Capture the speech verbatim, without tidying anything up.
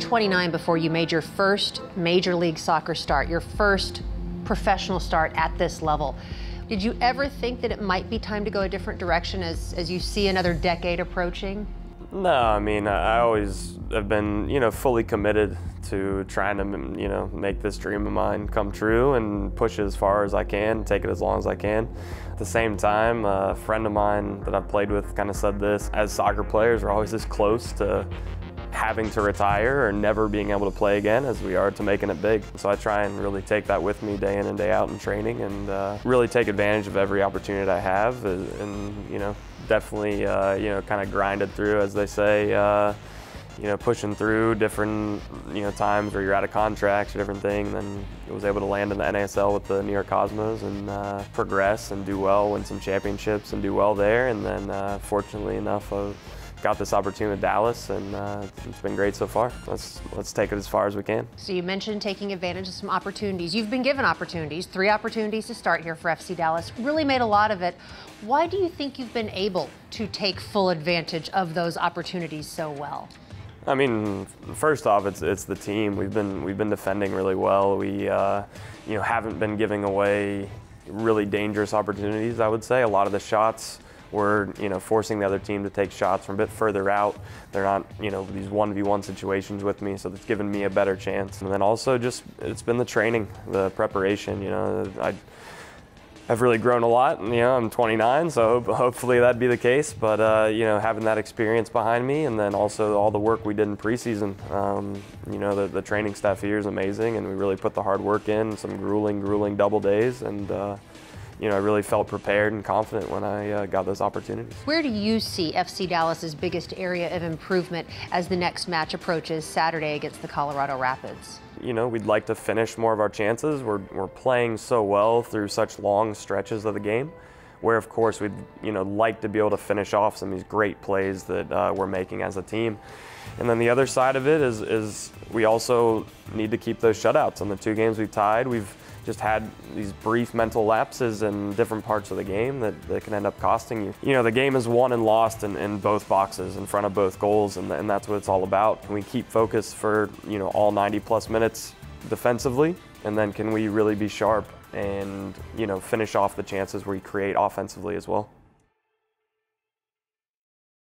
twenty-nine before you made your first Major League Soccer start, your first professional start at this level. Did you ever think that it might be time to go a different direction as, as you see another decade approaching? No, I mean, I always have been, you know, fully committed to trying to, you know, make this dream of mine come true and push it as far as I can, take it as long as I can. At the same time, a friend of mine that I've played with kind of said this, as soccer players, we're always as close to having to retire or never being able to play again as we are to making it big. So I try and really take that with me day in and day out in training and uh, really take advantage of every opportunity I have and, you know, definitely, uh, you know, kind of grinded through, as they say, uh, you know, pushing through different, you know, times where you're out of contracts or different thing. Then I was able to land in the N A S L with the New York Cosmos and uh, progress and do well, win some championships and do well there. And then, uh, fortunately enough, I got this opportunity with Dallas, and uh, it's been great so far. Let's let's take it as far as we can. So you mentioned taking advantage of some opportunities. You've been given opportunities, three opportunities to start here for F C Dallas. Really made a lot of it. Why do you think you've been able to take full advantage of those opportunities so well? I mean, first off, it's it's the team. We've been we've been defending really well. We uh, you know, haven't been giving away really dangerous opportunities, I would say. A lot of the shots, we're, you know, forcing the other team to take shots from a bit further out. They're not, you know, these one v one situations with me, so that's given me a better chance. And then also just, it's been the training, the preparation, you know. I, I've really grown a lot, and, you know, I'm twenty-nine, so hopefully that'd be the case. But, uh, you know, having that experience behind me, and then also all the work we did in preseason, um, you know, the, the training staff here is amazing, and we really put the hard work in, some grueling, grueling double days, and, uh, you know, I really felt prepared and confident when I uh, got those opportunities. Where do you see F C Dallas's biggest area of improvement as the next match approaches Saturday against the Colorado Rapids? You know, we'd like to finish more of our chances. We're, we're playing so well through such long stretches of the game, where of course we'd, you know, like to be able to finish off some of these great plays that uh, we're making as a team. And then the other side of it is, is we also need to keep those shutouts. On the two games we've tied, we've just had these brief mental lapses in different parts of the game that, that can end up costing you. You know, the game is won and lost in, in both boxes, in front of both goals, and, and that's what it's all about. Can we keep focused for, you know, all ninety plus minutes defensively? And then can we really be sharp and, you know, finish off the chances we create offensively as well?